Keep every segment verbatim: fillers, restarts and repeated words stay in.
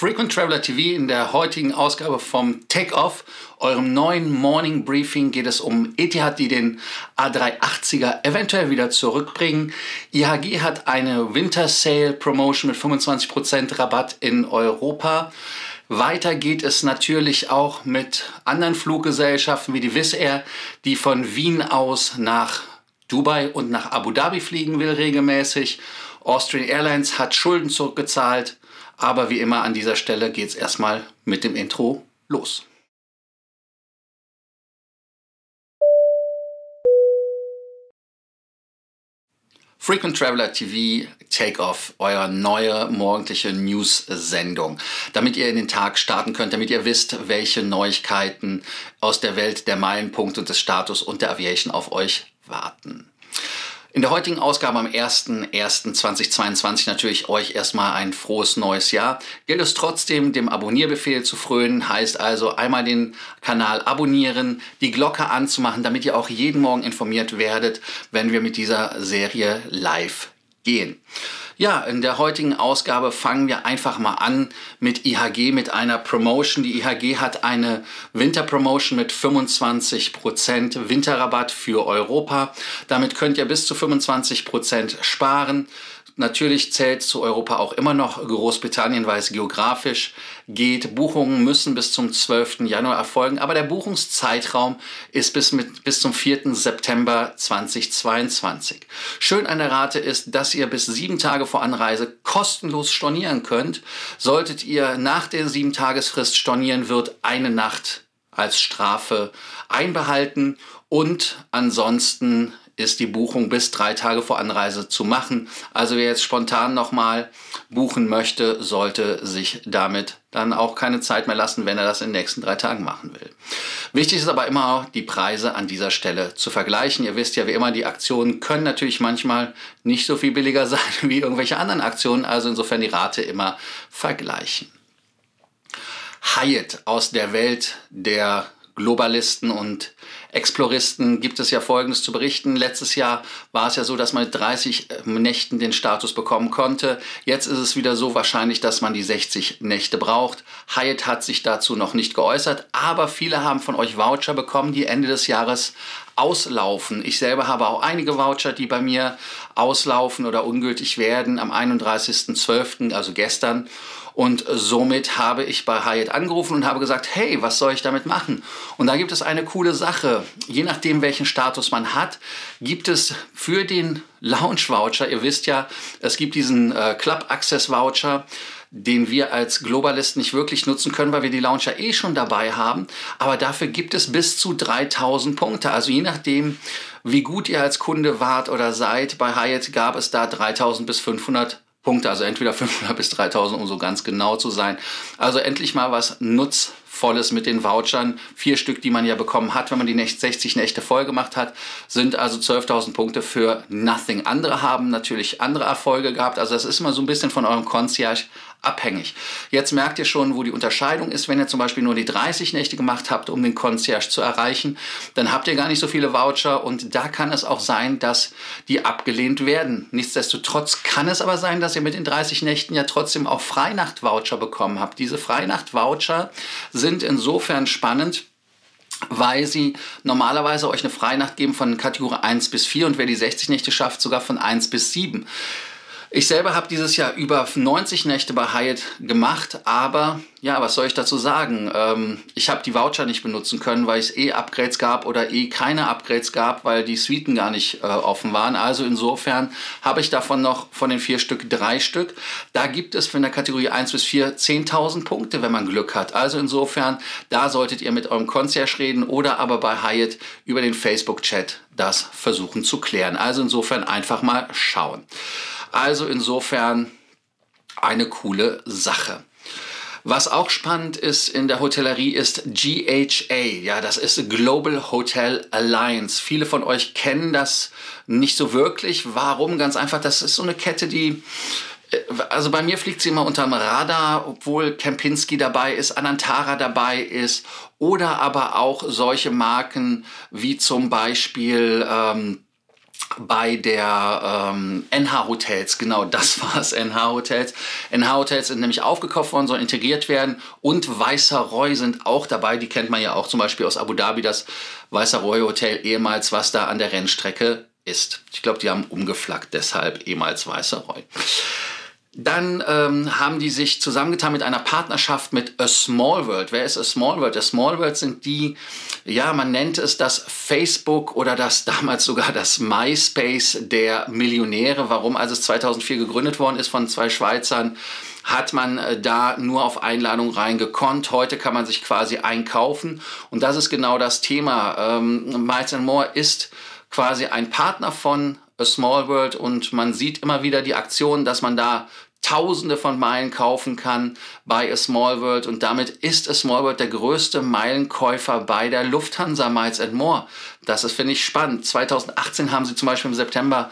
Frequent Traveller T V, in der heutigen Ausgabe vom Takeoff, eurem neuen Morning Briefing, geht es um Etihad, die den A drei achtziger eventuell wieder zurückbringen. I H G hat eine Winter Sale Promotion mit fünfundzwanzig Prozent Rabatt in Europa. Weiter geht es natürlich auch mit anderen Fluggesellschaften wie die Wizz Air, die von Wien aus nach Dubai und nach Abu Dhabi fliegen will regelmäßig. Austrian Airlines hat Schulden zurückgezahlt. Aber wie immer an dieser Stelle geht es erstmal mit dem Intro los. Frequent Traveller T V Takeoff, eure neue morgendliche News-Sendung. Damit ihr in den Tag starten könnt, damit ihr wisst, welche Neuigkeiten aus der Welt der Meilenpunkte und des Status und der Aviation auf euch warten. In der heutigen Ausgabe am ersten ersten zweitausendzweiundzwanzig natürlich euch erstmal ein frohes neues Jahr. Gilt es trotzdem, dem Abonnierbefehl zu frönen, heißt also einmal den Kanal abonnieren, die Glocke anzumachen, damit ihr auch jeden Morgen informiert werdet, wenn wir mit dieser Serie live gehen. Ja, in der heutigen Ausgabe fangen wir einfach mal an mit I H G, mit einer Promotion. Die I H G hat eine Winterpromotion mit fünfundzwanzig Prozent Winterrabatt für Europa. Damit könnt ihr bis zu fünfundzwanzig Prozent sparen. Natürlich zählt zu Europa auch immer noch Großbritannien, weil es geografisch geht. Buchungen müssen bis zum zwölften Januar erfolgen, aber der Buchungszeitraum ist bis, mit, bis zum vierten September zweitausendzweiundzwanzig. Schön an der Rate ist, dass ihr bis sieben Tage vor Anreise kostenlos stornieren könnt. Solltet ihr nach der sieben-Tagesfrist stornieren, wird eine Nacht als Strafe einbehalten und ansonsten ist die Buchung bis drei Tage vor Anreise zu machen. Also wer jetzt spontan nochmal buchen möchte, sollte sich damit dann auch keine Zeit mehr lassen, wenn er das in den nächsten drei Tagen machen will. Wichtig ist aber immer auch, die Preise an dieser Stelle zu vergleichen. Ihr wisst ja, wie immer, die Aktionen können natürlich manchmal nicht so viel billiger sein wie irgendwelche anderen Aktionen. Also insofern die Rate immer vergleichen. Hyatt, aus der Welt der Globalisten und Exploristen gibt es ja Folgendes zu berichten. Letztes Jahr war es ja so, dass man mit dreißig Nächten den Status bekommen konnte. Jetzt ist es wieder so wahrscheinlich, dass man die sechzig Nächte braucht. Hyatt hat sich dazu noch nicht geäußert, aber viele haben von euch Voucher bekommen, die Ende des Jahres auslaufen. Ich selber habe auch einige Voucher, die bei mir auslaufen oder ungültig werden am einunddreißigsten zwölften, also gestern. Und somit habe ich bei Hyatt angerufen und habe gesagt, hey, was soll ich damit machen? Und da gibt es eine coole Sache. Je nachdem, welchen Status man hat, gibt es für den Lounge-Voucher, ihr wisst ja, es gibt diesen äh, Club-Access-Voucher, den wir als Globalisten nicht wirklich nutzen können, weil wir die Launcher eh schon dabei haben. Aber dafür gibt es bis zu dreitausend Punkte. Also je nachdem, wie gut ihr als Kunde wart oder seid, bei Hyatt gab es da dreitausend bis fünfhundert Punkte. Also entweder fünfhundert bis dreitausend, um so ganz genau zu sein. Also endlich mal was Nutzvolles mit den Vouchern. Vier Stück, die man ja bekommen hat, wenn man die sechzig Nächte voll gemacht hat, sind also zwölftausend Punkte für nothing. Andere haben natürlich andere Erfolge gehabt. Also das ist immer so ein bisschen von eurem Concierge abhängig. Jetzt merkt ihr schon, wo die Unterscheidung ist. Wenn ihr zum Beispiel nur die dreißig Nächte gemacht habt, um den Concierge zu erreichen, dann habt ihr gar nicht so viele Voucher und da kann es auch sein, dass die abgelehnt werden. Nichtsdestotrotz kann es aber sein, dass ihr mit den dreißig Nächten ja trotzdem auch Freinacht-Voucher bekommen habt. Diese Freinacht-Voucher sind insofern spannend, weil sie normalerweise euch eine Freinacht geben von Kategorie eins bis vier und wer die sechzig Nächte schafft, sogar von eins bis sieben. Ich selber habe dieses Jahr über neunzig Nächte bei Hyatt gemacht, aber ja, was soll ich dazu sagen? Ähm, ich habe die Voucher nicht benutzen können, weil es eh Upgrades gab oder eh keine Upgrades gab, weil die Suiten gar nicht äh, offen waren. Also insofern habe ich davon noch von den vier Stück drei Stück. Da gibt es von der Kategorie eins bis vier zehntausend Punkte, wenn man Glück hat. Also insofern, da solltet ihr mit eurem Concierge reden oder aber bei Hyatt über den Facebook-Chat das versuchen zu klären. Also insofern einfach mal schauen. Also insofern eine coole Sache. Was auch spannend ist in der Hotellerie ist G H A. Ja, das ist Global Hotel Alliance. Viele von euch kennen das nicht so wirklich. Warum? Ganz einfach, das ist so eine Kette, die... Also bei mir fliegt sie immer unterm Radar, obwohl Kempinski dabei ist, Anantara dabei ist oder aber auch solche Marken wie zum Beispiel... Ähm, bei der ähm, N H Hotels, genau das war es, N H Hotels. N H Hotels sind nämlich aufgekauft worden, sollen integriert werden, und Weißer Roy sind auch dabei, die kennt man ja auch zum Beispiel aus Abu Dhabi, das Weißer Roy Hotel ehemals, was da an der Rennstrecke ist. Ich glaube, die haben umgeflaggt, deshalb ehemals Weißer Roy. Dann ähm, haben die sich zusammengetan mit einer Partnerschaft mit A Small World. Wer ist A Small World? A Small World sind die, ja, man nennt es das Facebook oder das damals sogar das MySpace der Millionäre. Warum? Als es zweitausendvier gegründet worden ist von zwei Schweizern, hat man da nur auf Einladung reingekonnt. Heute kann man sich quasi einkaufen. Und das ist genau das Thema. Ähm, Miles and More ist quasi ein Partner von A Small World und man sieht immer wieder die Aktion, dass man da Tausende von Meilen kaufen kann bei A Small World, und damit ist A Small World der größte Meilenkäufer bei der Lufthansa Miles and More. Das ist, finde ich, spannend. zweitausendachtzehn haben sie zum Beispiel im September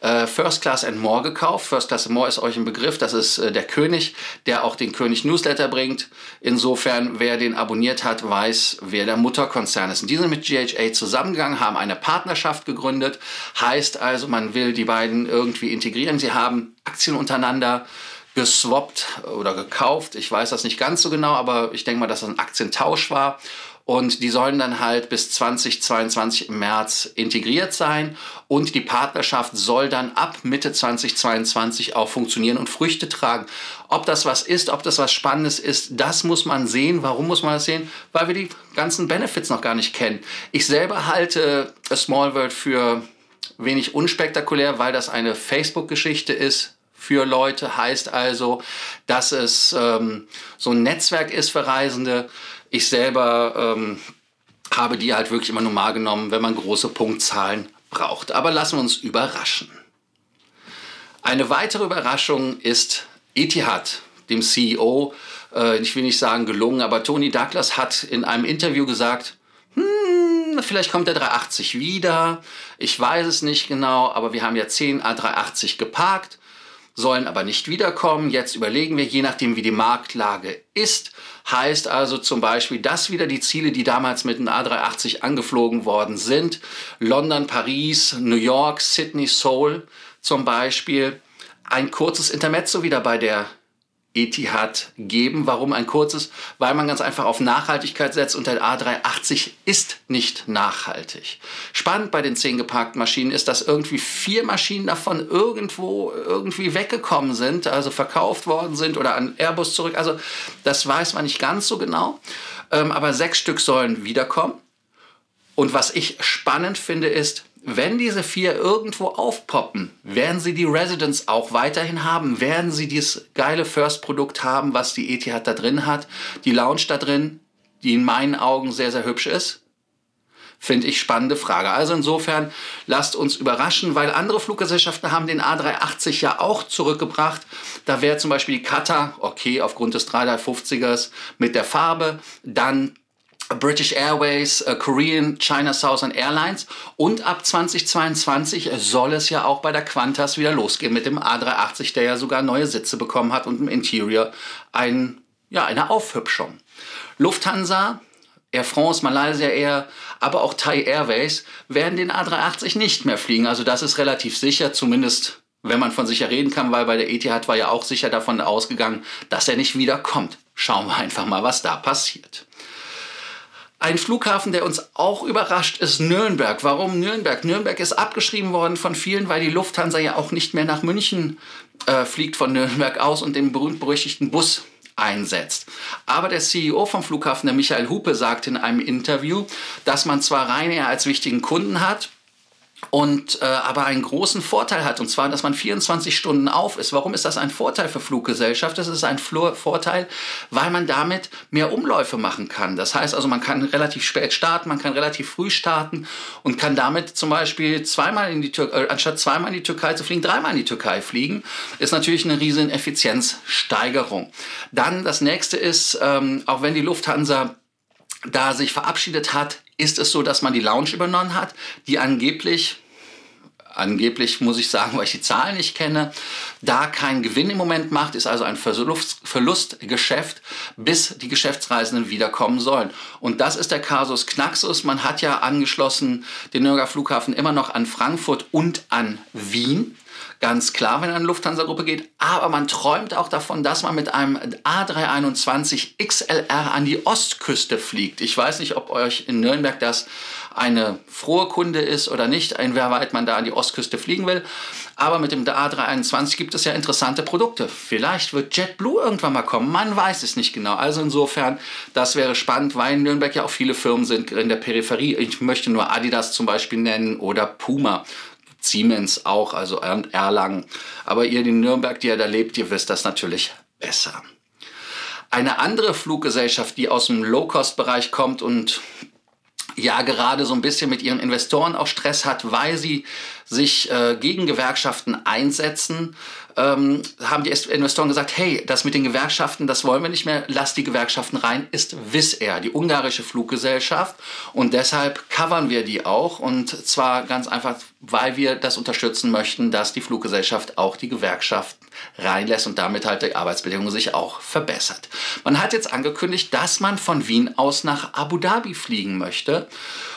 äh, First Class and More gekauft. First Class and More ist euch ein Begriff. Das ist äh, der König, der auch den König Newsletter bringt. Insofern, wer den abonniert hat, weiß, wer der Mutterkonzern ist. Und die sind mit G H A zusammengegangen, haben eine Partnerschaft gegründet. Heißt also, man will die beiden irgendwie integrieren. Sie haben Aktien untereinander geswappt oder gekauft. Ich weiß das nicht ganz so genau, aber ich denke mal, dass das ein Aktientausch war. Und die sollen dann halt bis zweitausendzweiundzwanzig im März integriert sein. Und die Partnerschaft soll dann ab Mitte zweitausendzweiundzwanzig auch funktionieren und Früchte tragen. Ob das was ist, ob das was Spannendes ist, das muss man sehen. Warum muss man das sehen? Weil wir die ganzen Benefits noch gar nicht kennen. Ich selber halte A Small World für wenig unspektakulär, weil das eine Facebook-Geschichte ist. Für Leute heißt also, dass es ähm, so ein Netzwerk ist für Reisende. Ich selber ähm, habe die halt wirklich immer nur mal genommen, wenn man große Punktzahlen braucht. Aber lassen wir uns überraschen. Eine weitere Überraschung ist Etihad, dem C E O. Äh, ich will nicht sagen gelungen, aber Tony Douglas hat in einem Interview gesagt, hm, vielleicht kommt der drei achtzig wieder. Ich weiß es nicht genau, aber wir haben ja zehn A drei achtzig geparkt, sollen aber nicht wiederkommen. Jetzt überlegen wir, je nachdem wie die Marktlage ist, heißt also zum Beispiel, dass wieder die Ziele, die damals mit dem A drei achtzig angeflogen worden sind, London, Paris, New York, Sydney, Seoul zum Beispiel, ein kurzes Intermezzo wieder bei der Etihad geben. Warum ein kurzes? Weil man ganz einfach auf Nachhaltigkeit setzt und der A drei achtzig ist nicht nachhaltig. Spannend bei den zehn geparkten Maschinen ist, dass irgendwie vier Maschinen davon irgendwo irgendwie weggekommen sind, also verkauft worden sind oder an Airbus zurück. Also das weiß man nicht ganz so genau, ähm, aber sechs Stück sollen wiederkommen. Und was ich spannend finde ist, wenn diese vier irgendwo aufpoppen, werden sie die Residence auch weiterhin haben, werden sie dieses geile First-Produkt haben, was die Etihad da drin hat, die Lounge da drin, die in meinen Augen sehr, sehr hübsch ist. Finde ich spannende Frage. Also insofern, lasst uns überraschen, weil andere Fluggesellschaften haben den A drei achtzig ja auch zurückgebracht. Da wäre zum Beispiel die Qatar, okay, aufgrund des drei fünfzigers mit der Farbe, dann British Airways, äh, Korean, China Southern Airlines, und ab zweitausendzweiundzwanzig soll es ja auch bei der Qantas wieder losgehen mit dem A drei achtzig, der ja sogar neue Sitze bekommen hat und im Interior ein, ja, eine Aufhübschung. Lufthansa, Air France, Malaysia Air, aber auch Thai Airways werden den A drei achtzig nicht mehr fliegen. Also das ist relativ sicher, zumindest wenn man von sicher reden kann, weil bei der Etihad war ja auch sicher davon ausgegangen, dass er nicht wieder kommt. Schauen wir einfach mal, was da passiert. Ein Flughafen, der uns auch überrascht, ist Nürnberg. Warum Nürnberg? Nürnberg ist abgeschrieben worden von vielen, weil die Lufthansa ja auch nicht mehr nach München äh, fliegt von Nürnberg aus und den berühmt-berüchtigten Bus einsetzt. Aber der C E O vom Flughafen, der Michael Hupe, sagt in einem Interview, dass man zwar Ryanair als wichtigen Kunden hat, und äh, aber einen großen Vorteil hat, und zwar, dass man vierundzwanzig Stunden auf ist. Warum ist das ein Vorteil für Fluggesellschaft? Das ist ein Flur Vorteil, weil man damit mehr Umläufe machen kann. Das heißt also, man kann relativ spät starten, man kann relativ früh starten und kann damit zum Beispiel zweimal in die Türkei, äh, anstatt zweimal in die Türkei zu fliegen, dreimal in die Türkei fliegen. Ist natürlich eine riesen Effizienzsteigerung. Dann das nächste ist, ähm, auch wenn die Lufthansa da sich verabschiedet hat, ist es so, dass man die Lounge übernommen hat, die angeblich angeblich, muss ich sagen, weil ich die Zahlen nicht kenne, da keinen Gewinn im Moment macht, ist also ein Verlust, Verlustgeschäft, bis die Geschäftsreisenden wiederkommen sollen. Und das ist der Kasus Knaxus. Man hat ja angeschlossen den Nürnberger Flughafen immer noch an Frankfurt und an Wien. Ganz klar, wenn eine Lufthansa-Gruppe geht. Aber man träumt auch davon, dass man mit einem A drei einundzwanzig X L R an die Ostküste fliegt. Ich weiß nicht, ob euch in Nürnberg das eine frohe Kunde ist oder nicht, inwieweit man da an die Ostküste fliegen will. Aber mit dem A drei einundzwanzig gibt es ja interessante Produkte. Vielleicht wird JetBlue irgendwann mal kommen. Man weiß es nicht genau. Also insofern, das wäre spannend, weil in Nürnberg ja auch viele Firmen sind in der Peripherie. Ich möchte nur Adidas zum Beispiel nennen oder Puma. Siemens auch, also Erlangen. Aber ihr in Nürnberg, die ja da lebt, ihr wisst das natürlich besser. Eine andere Fluggesellschaft, die aus dem Low-Cost-Bereich kommt und ja gerade so ein bisschen mit ihren Investoren auch Stress hat, weil sie sich äh, gegen Gewerkschaften einsetzen, ähm, haben die Investoren gesagt, hey, das mit den Gewerkschaften, das wollen wir nicht mehr, lasst die Gewerkschaften rein, ist Wizz Air, die ungarische Fluggesellschaft. Und deshalb covern wir die auch, und zwar ganz einfach, weil wir das unterstützen möchten, dass die Fluggesellschaft auch die Gewerkschaften reinlässt und damit halt die Arbeitsbedingungen sich auch verbessert. Man hat jetzt angekündigt, dass man von Wien aus nach Abu Dhabi fliegen möchte.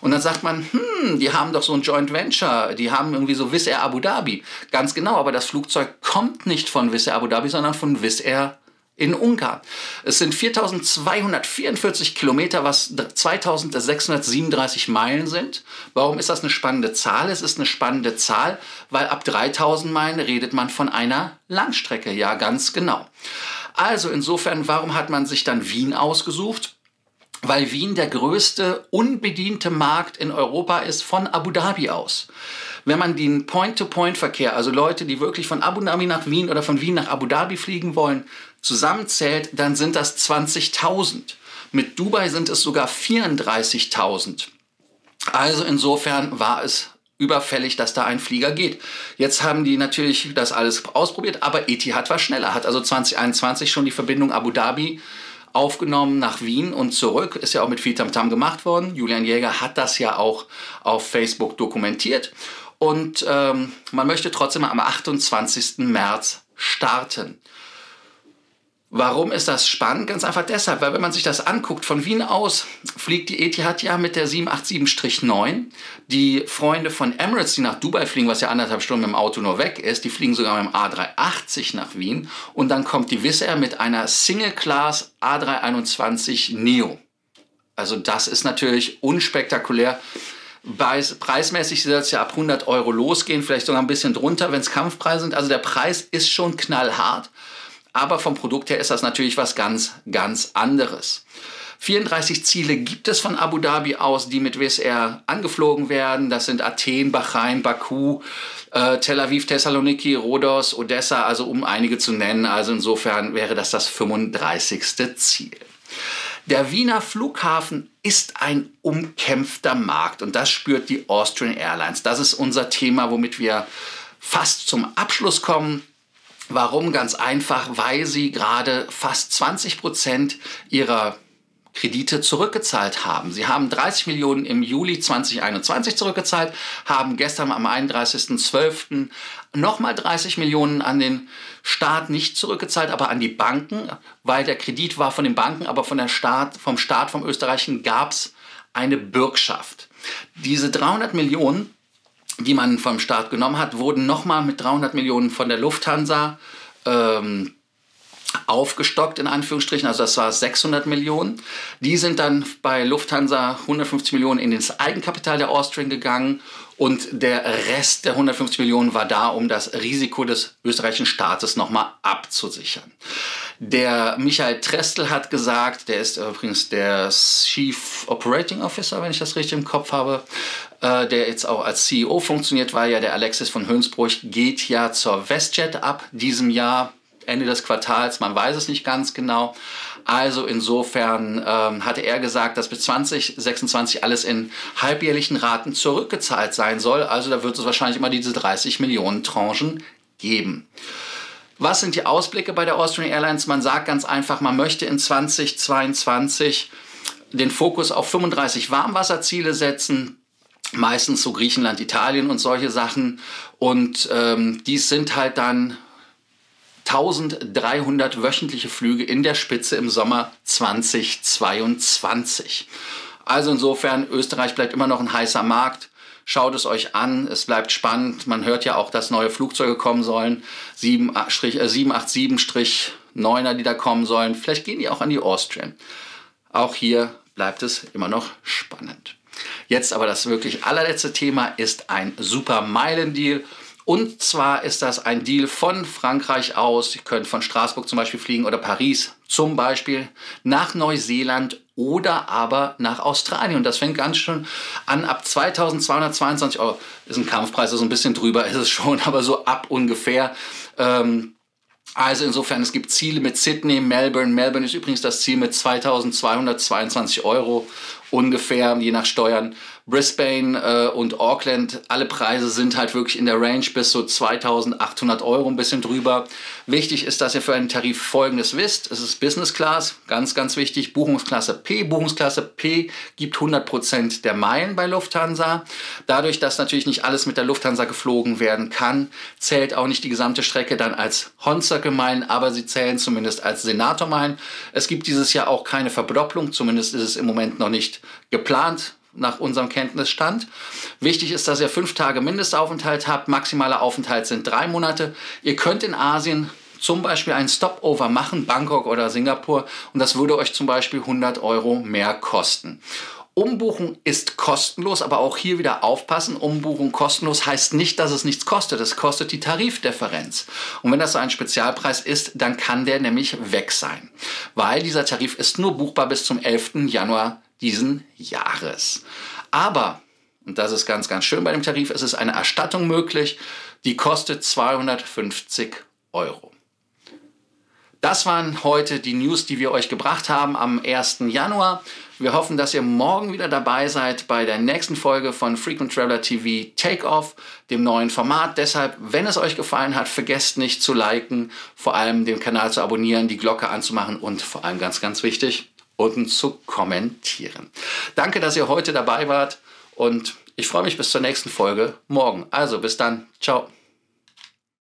Und dann sagt man, hm, die haben doch so ein Joint Venture, die haben irgendwie so Wizz Air Abu Dhabi. Ganz genau, aber das Flugzeug kommt nicht von Wizz Air Abu Dhabi, sondern von Wizz Air in Ungarn. Es sind viertausendzweihundertvierundvierzig Kilometer, was zweitausendsechshundertsiebenunddreißig Meilen sind. Warum ist das eine spannende Zahl? Es ist eine spannende Zahl, weil ab dreitausend Meilen redet man von einer Langstrecke. Ja, ganz genau. Also insofern, warum hat man sich dann Wien ausgesucht? Weil Wien der größte unbediente Markt in Europa ist von Abu Dhabi aus. Wenn man den Point-to-Point-Verkehr, also Leute, die wirklich von Abu Dhabi nach Wien oder von Wien nach Abu Dhabi fliegen wollen, zusammenzählt, dann sind das zwanzigtausend. Mit Dubai sind es sogar vierunddreißigtausend. Also insofern war es überfällig, dass da ein Flieger geht. Jetzt haben die natürlich das alles ausprobiert, aber Etihad war schneller, hat also zweitausendeinundzwanzig schon die Verbindung Abu Dhabi aufgenommen nach Wien und zurück, ist ja auch mit viel Tamtam gemacht worden. Julian Jäger hat das ja auch auf Facebook dokumentiert. Und ähm, man möchte trotzdem am achtundzwanzigsten März starten. Warum ist das spannend? Ganz einfach deshalb, weil wenn man sich das anguckt, von Wien aus fliegt die Etihad ja mit der sieben acht sieben neun. Die Freunde von Emirates, die nach Dubai fliegen, was ja anderthalb Stunden mit dem Auto nur weg ist, die fliegen sogar mit dem A drei achtzig nach Wien. Und dann kommt die Wizz Air mit einer Single Class A drei einundzwanzig Neo. Also das ist natürlich unspektakulär. Preismäßig soll es ja ab hundert Euro losgehen, vielleicht sogar ein bisschen drunter, wenn es Kampfpreise sind. Also der Preis ist schon knallhart. Aber vom Produkt her ist das natürlich was ganz, ganz anderes. vierunddreißig Ziele gibt es von Abu Dhabi aus, die mit Wizz Air angeflogen werden. Das sind Athen, Bahrain, Baku, äh, Tel Aviv, Thessaloniki, Rhodos, Odessa, also um einige zu nennen. Also insofern wäre das das fünfunddreißigste Ziel. Der Wiener Flughafen ist ein umkämpfter Markt und das spürt die Austrian Airlines. Das ist unser Thema, womit wir fast zum Abschluss kommen. Warum? Ganz einfach, weil sie gerade fast zwanzig Prozent ihrer Kredite zurückgezahlt haben. Sie haben dreißig Millionen im Juli zweitausendeinundzwanzig zurückgezahlt, haben gestern am einunddreißigsten zwölften nochmal dreißig Millionen an den Staat nicht zurückgezahlt, aber an die Banken, weil der Kredit war von den Banken, aber von der Staat, vom Staat, vom Österreichischen gab es eine Bürgschaft. Diese dreihundert Millionen, die man vom Staat genommen hat, wurden nochmal mit dreihundert Millionen von der Lufthansa ähm, aufgestockt, in Anführungsstrichen. Also das war sechshundert Millionen. Die sind dann bei Lufthansa hundertfünfzig Millionen in das Eigenkapital der Austrian gegangen und der Rest der hundertfünfzig Millionen war da, um das Risiko des österreichischen Staates nochmal abzusichern. Der Michael Trestel hat gesagt, der ist übrigens der Chief Operating Officer, wenn ich das richtig im Kopf habe, äh, der jetzt auch als C E O funktioniert, weil ja der Alexis von Hülsbruch geht ja zur WestJet ab diesem Jahr, Ende des Quartals, man weiß es nicht ganz genau. Also insofern ähm, hatte er gesagt, dass bis zweitausendsechsundzwanzig alles in halbjährlichen Raten zurückgezahlt sein soll. Also da wird es wahrscheinlich immer diese dreißig Millionen Tranchen geben. Was sind die Ausblicke bei der Austrian Airlines? Man sagt ganz einfach, man möchte in zweitausendzweiundzwanzig den Fokus auf fünfunddreißig Warmwasserziele setzen. meistens so Griechenland, Italien und solche Sachen. Und ähm, dies sind halt dann eintausenddreihundert wöchentliche Flüge in der Spitze im Sommer zweitausendzweiundzwanzig. Also insofern, Österreich bleibt immer noch ein heißer Markt. Schaut es euch an, es bleibt spannend. Man hört ja auch, dass neue Flugzeuge kommen sollen. sieben achtzig sieben neun er, die da kommen sollen. Vielleicht gehen die auch an die Austrian. Auch hier bleibt es immer noch spannend. Jetzt aber das wirklich allerletzte Thema ist ein Super-Meilen-Deal. Und zwar ist das ein Deal von Frankreich aus. Ihr könnt von Straßburg zum Beispiel fliegen oder Paris zum Beispiel nach Neuseeland oder aber nach Australien. Und das fängt ganz schön an ab zweitausendzweihundertzweiundzwanzig Euro. Ist ein Kampfpreis, also ein bisschen drüber ist es schon, aber so ab ungefähr. Ähm, also insofern, es gibt Ziele mit Sydney, Melbourne. Melbourne ist übrigens das Ziel mit zweitausendzweihundertzweiundzwanzig Euro ungefähr, je nach Steuern. Brisbane äh, und Auckland, alle Preise sind halt wirklich in der Range bis so zweitausendachthundert Euro, ein bisschen drüber. Wichtig ist, dass ihr für einen Tarif Folgendes wisst. Es ist Business Class, ganz, ganz wichtig, Buchungsklasse P. Buchungsklasse P gibt hundert Prozent der Meilen bei Lufthansa. Dadurch, dass natürlich nicht alles mit der Lufthansa geflogen werden kann, zählt auch nicht die gesamte Strecke dann als Hornzirkelmeilen, aber sie zählen zumindest als Senatormeilen. Es gibt dieses Jahr auch keine Verdopplung, zumindest ist es im Moment noch nicht geplant. Nach unserem Kenntnisstand. Wichtig ist, dass ihr fünf Tage Mindestaufenthalt habt. Maximaler Aufenthalt sind drei Monate. Ihr könnt in Asien zum Beispiel einen Stopover machen, Bangkok oder Singapur. Und das würde euch zum Beispiel hundert Euro mehr kosten. Umbuchung ist kostenlos, aber auch hier wieder aufpassen. Umbuchung kostenlos heißt nicht, dass es nichts kostet. Es kostet die Tarifdifferenz. Und wenn das so ein Spezialpreis ist, dann kann der nämlich weg sein. Weil dieser Tarif ist nur buchbar bis zum elften Januar diesen Jahres. Aber, und das ist ganz, ganz schön bei dem Tarif, es ist eine Erstattung möglich, die kostet zweihundertfünfzig Euro. Das waren heute die News, die wir euch gebracht haben am ersten Januar. Wir hoffen, dass ihr morgen wieder dabei seid bei der nächsten Folge von Frequent Traveller T V Takeoff, dem neuen Format. Deshalb, wenn es euch gefallen hat, vergesst nicht zu liken, vor allem den Kanal zu abonnieren, die Glocke anzumachen und vor allem ganz, ganz wichtig, unten zu kommentieren. Danke, dass ihr heute dabei wart und ich freue mich bis zur nächsten Folge morgen. Also bis dann. Ciao.